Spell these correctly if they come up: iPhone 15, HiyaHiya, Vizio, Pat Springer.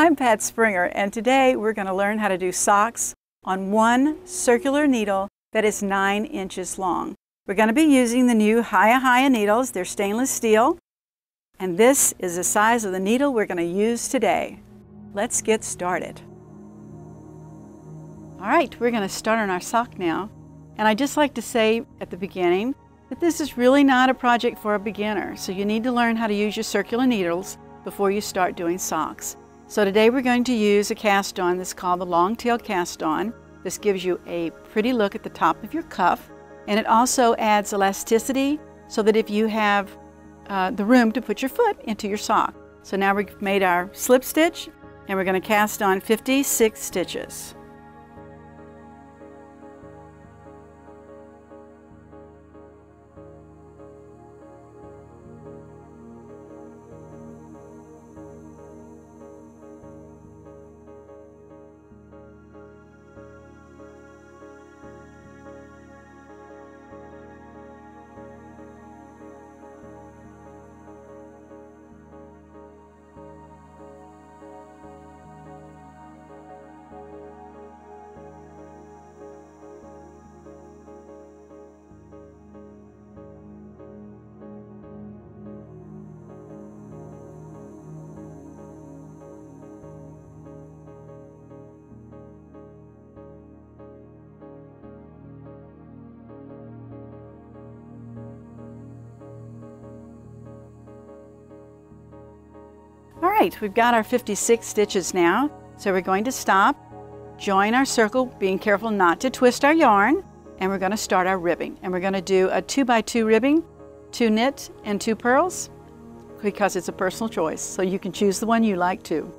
I'm Pat Springer, and today we're going to learn how to do socks on one circular needle that is 9 inches long. We're going to be using the new HiyaHiya needles. They're stainless steel, and this is the size of the needle we're going to use today. Let's get started. All right, we're going to start on our sock now, and I just like to say at the beginning that this is really not a project for a beginner, so you need to learn how to use your circular needles before you start doing socks. So today we're going to use a cast-on that's called the long-tailed cast-on. This gives you a pretty look at the top of your cuff, and it also adds elasticity so that if you have the room to put your foot into your sock. So now we've made our slip stitch, and we're going to cast on 56 stitches. All right, we've got our 56 stitches now, so we're going to stop, join our circle, being careful not to twist our yarn, and we're going to start our ribbing. And we're going to do a 2x2 ribbing, 2 knit and 2 purls, because it's a personal choice, so you can choose the one you like too.